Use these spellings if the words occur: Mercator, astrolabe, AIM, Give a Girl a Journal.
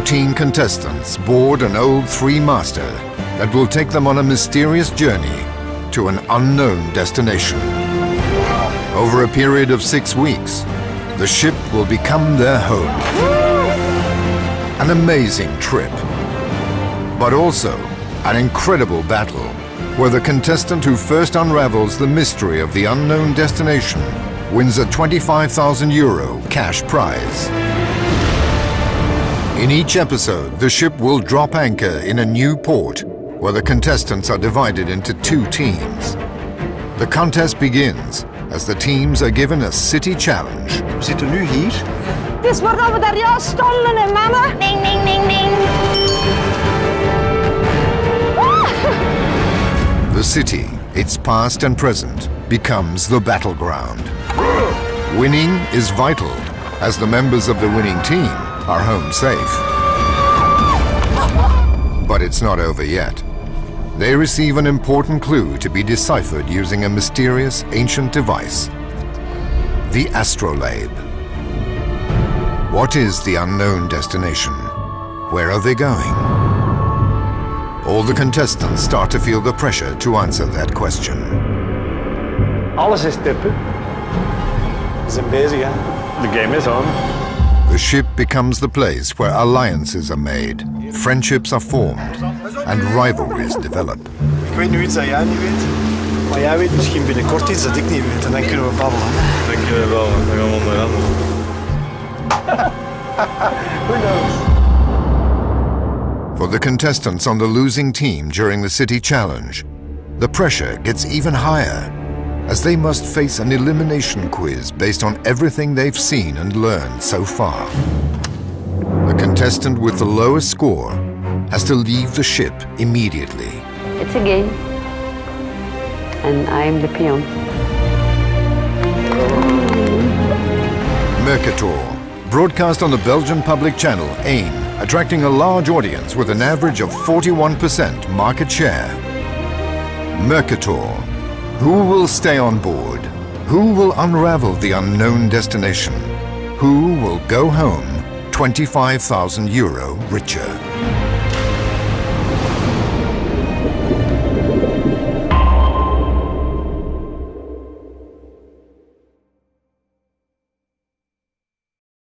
14 contestants board an old three-master that will take them on a mysterious journey to an unknown destination. Over a period of 6 weeks, the ship will become their home. An amazing trip, but also an incredible battle where the contestant who first unravels the mystery of the unknown destination wins a €25,000 cash prize. In each episode, the ship will drop anchor in a new port where the contestants are divided into two teams. The contest begins as the teams are given a city challenge. Zitten nu hier? Dit wordt over daar juist stonden, hè, mama? Ding, ding, ding, ding. The city, its past and present, becomes the battleground. Winning is vital, as the members of the winning team are home safe. But it's not over yet. They receive an important clue to be deciphered using a mysterious ancient device, the astrolabe. What is the unknown destination? Where are they going? All the contestants start to feel the pressure to answer that question. Alles is tippen. We zijn bezig, hè? The game is on. The ship becomes the place where alliances are made, friendships are formed, and rivalries develop. Ik weet nu iets dat jij niet weet, maar jij weet misschien binnenkort iets dat ik niet weet, en dan kunnen we babbelen. Dan kunnen we babbelen, dan gaan we onderhandelen. Who knows? For the contestants on the losing team during the city challenge, the pressure gets even higher, as they must face an elimination quiz based on everything they've seen and learned so far. The contestant with the lowest score has to leave the ship immediately. It's a game, and I'm the peon. Mercator, broadcast on the Belgian public channel AIM, attracting a large audience with an average of 41% market share. Mercator. Who will stay on board? Who will unravel the unknown destination? Who will go home €25,000 richer?